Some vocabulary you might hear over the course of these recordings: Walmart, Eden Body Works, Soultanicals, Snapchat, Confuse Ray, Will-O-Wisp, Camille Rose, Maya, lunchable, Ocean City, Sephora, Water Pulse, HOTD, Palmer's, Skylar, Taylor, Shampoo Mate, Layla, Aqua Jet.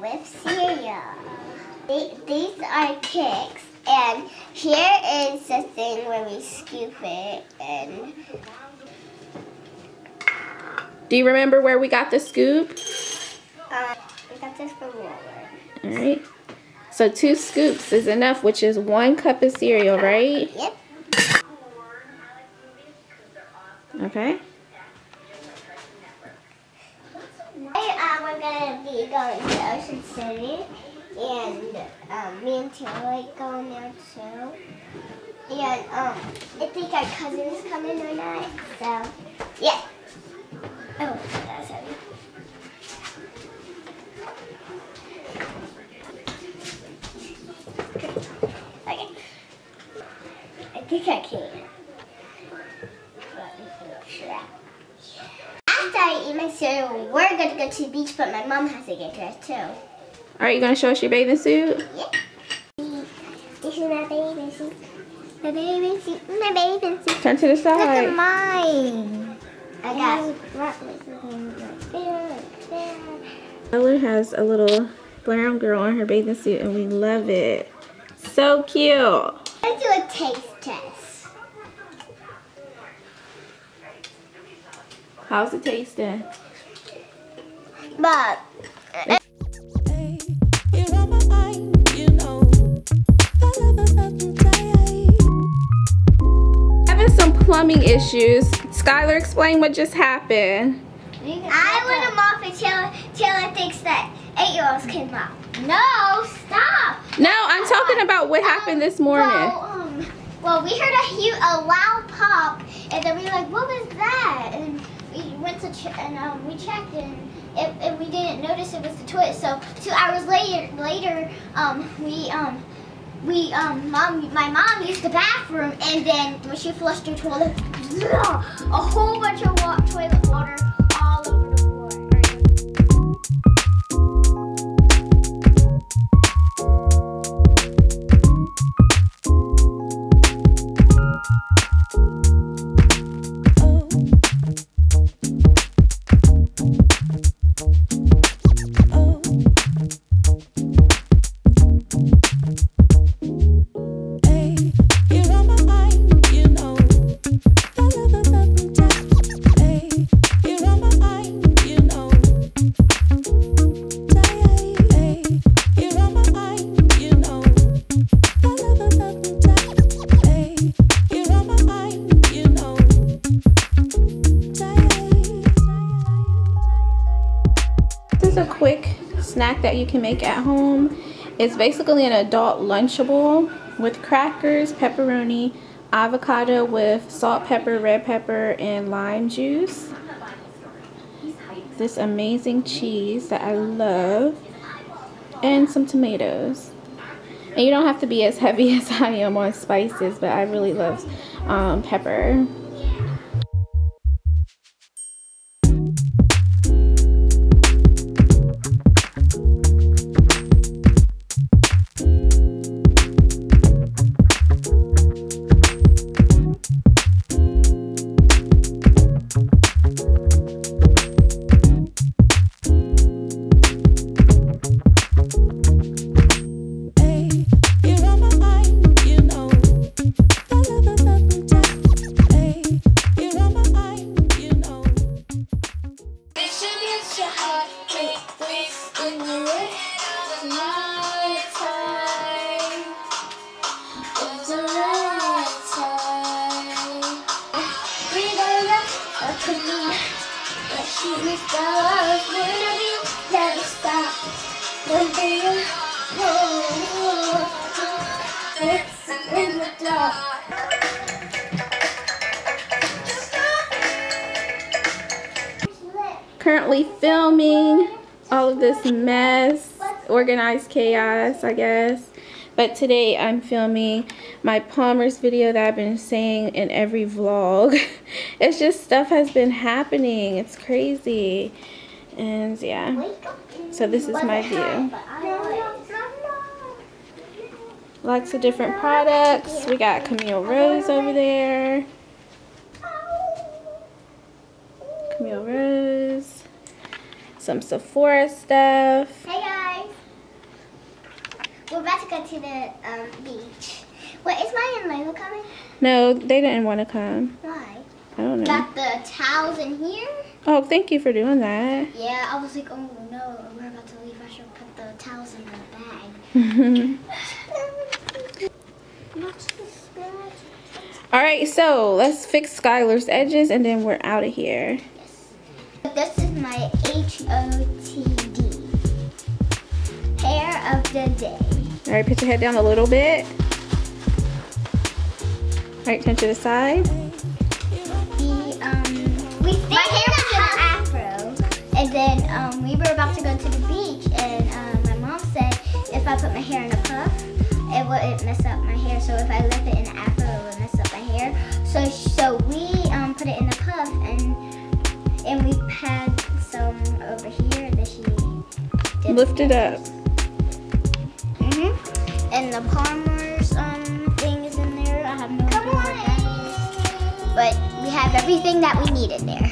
With cereal. These are cakes, and here is the thing where we scoop it. And do you remember where we got the scoop? We got this from Walmart. All right. So 2 scoops is enough, which is 1 cup of cereal, right? Yep. Okay. We're gonna be going to Ocean City, and me and Taylor going there too. And I think our cousin's coming or not. So yeah. Oh, that's heavy. Okay. I think I can. After I eat my cereal, we're going to go to the beach, but my mom has to get dressed too. Are you going to show us your bathing suit? Yeah. This is my bathing suit. My bathing suit. My bathing suit. Turn to the side. Look at mine. I got Taylor has a little brown girl on her bathing suit, and we love it. So cute. Let's do a taste test. How's it tasting? But having some plumbing issues. Skylar, explain what just happened. I want to mop, and Taylor thinks that 8-year-olds can mop. No, stop. No, I'm talking about what happened this morning. Well, we heard a loud pop, and then we were like, what was that? And we went to we checked, and we didn't notice it was the toilet. So 2 hours later, my mom used the bathroom, and then when she flushed her toilet, a whole bunch of toilet water all over the floor. Snack that you can make at home. It's basically an adult Lunchable with crackers, pepperoni, avocado with salt, pepper, red pepper, and lime juice. This amazing cheese that I love, and some tomatoes. And you don't have to be as heavy as I am on spices, but I really love pepper. Currently filming all of this mess, organized chaos, I guess. But today I'm filming my Palmer's video that I've been saying in every vlog. It's just stuff has been happening. It's crazy. And yeah. So this is my view. Lots of different products. We got Camille Rose over there. Camille Rose. Some Sephora stuff. Hey guys. We're about to go to the beach. Wait, is Maya and Layla coming? No, they didn't want to come. Why? I don't know. Got the towels in here. Oh, thank you for doing that. Yeah, I was like, oh no, we're about to leave. I should put the towels in the bag. All right, so let's fix Skylar's edges and then we're out of here. Yes. This is my HOTD. Hair of the day. All right, put your head down a little bit. All right, turn to the side. My hair was an afro, and then we were about to go to the beach, and my mom said if I put my hair in a puff, it wouldn't mess up my hair. So if I left it in an afro, it would mess up my hair. So we put it in a puff, and we had some over here that she did lifted up. And the Palmer's thing is in there. I have no idea what that is. But we have everything that we need in there.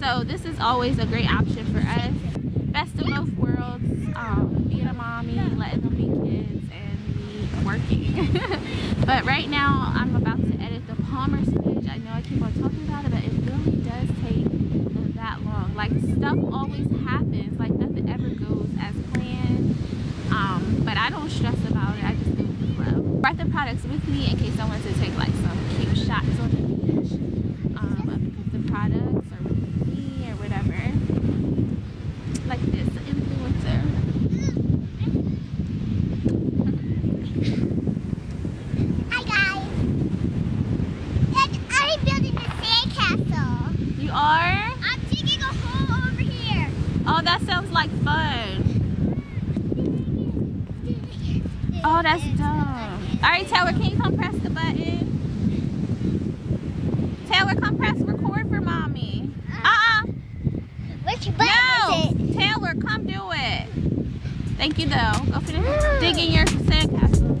So this is always a great option for us. Best of both worlds, being a mommy, letting them be kids, and me working. But right now, I'm about to edit the Palmer's page. I know I keep on talking about it, but it really does take that long. Like, stuff always happens. Like, nothing ever goes as planned. But I don't stress about it. I just do it with love. Brought the products with me in case I wanted to take, like, some cute shots on the beach of the products or like this influencer. Hi guys. I'm building a sandcastle. You are? I'm digging a hole over here. Oh, that sounds like fun. Oh, that's dumb. All right, Taylor, can you come press the button? Taylor, come press record for mommy. Which button is it? Taylor, come do it. Thank you, though. Go finish digging your sandcastle.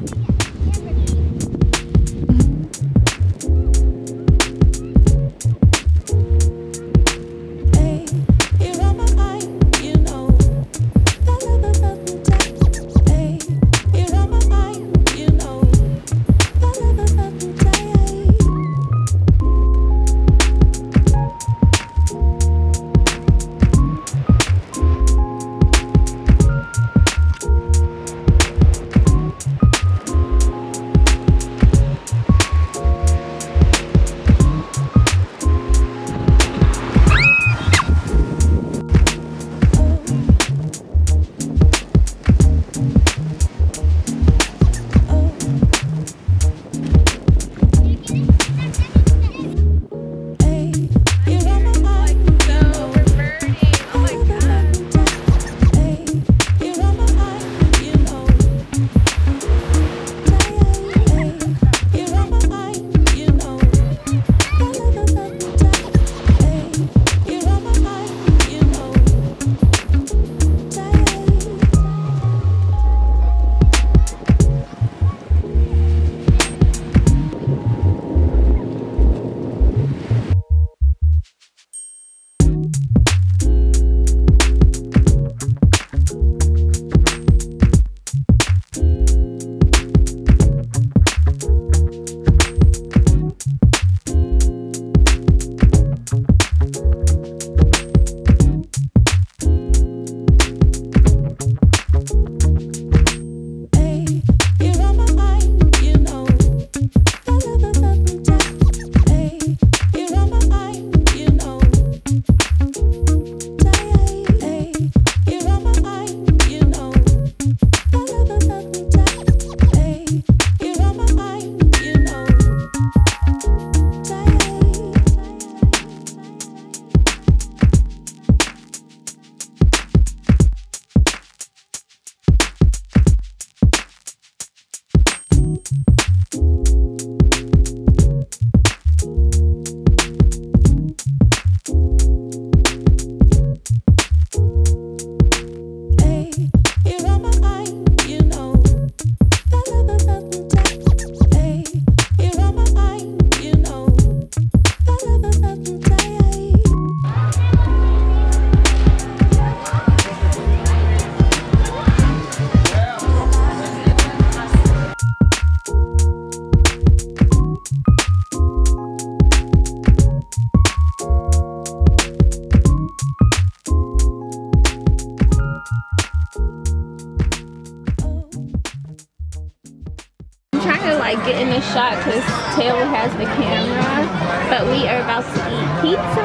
Get in the shot because Taylor has the camera, but we are about to eat pizza.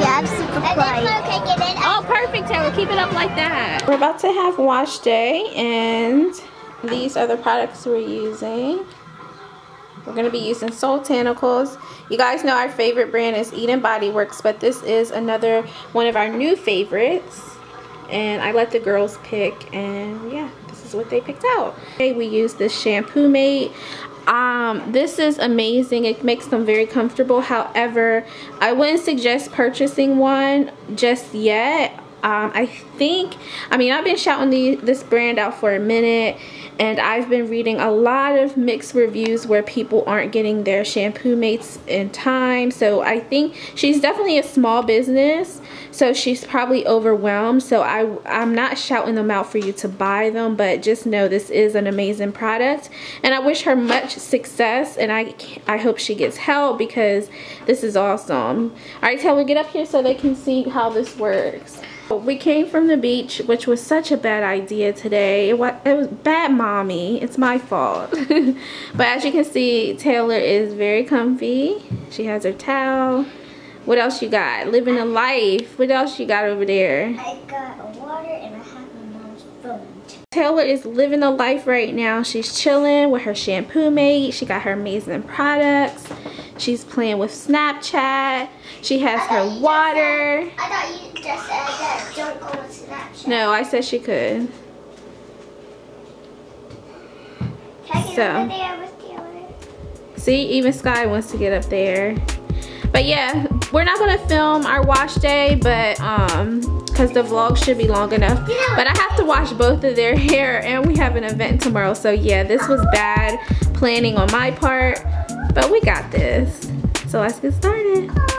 Yeah, I'm super quiet. Oh, perfect, Taylor. Keep it up like that. We're about to have wash day, and these are the products we're using. We're going to be using Soultanicals. You guys know our favorite brand is Eden Body Works, but this is another one of our new favorites, and I let the girls pick, and yeah, this is what they picked out. Today we use this Shampoo Mate. This is amazing. It makes them very comfortable. However, I wouldn't suggest purchasing one just yet. I've been shouting this brand out for a minute, and I've been reading a lot of mixed reviews where people aren't getting their shampoo mates in time. So I think she's definitely a small business, so she's probably overwhelmed. So I'm not shouting them out for you to buy them, but just know this is an amazing product. And I wish her much success, and I hope she gets help because this is awesome. All right, Taylor, get up here so they can see how this works. We came from the beach, which was such a bad idea today. It was bad, mommy. It's my fault. But as you can see, Taylor is very comfy. She has her towel. What else you got? Living a life. What else you got over there? I got water and I have my mom's phone. Taylor is living a life right now. She's chilling with her shampoo mate. She got her amazing products. She's playing with Snapchat. She has her water. I thought you just said that don't go on Snapchat. No, I said she could. Can I get up there with Taylor? See, even Sky wants to get up there. But yeah, We're not gonna film our wash day, but because the vlog should be long enough. But I have to wash both of their hair and we have an event tomorrow. So yeah, this was bad planning on my part, but we got this. So let's get started.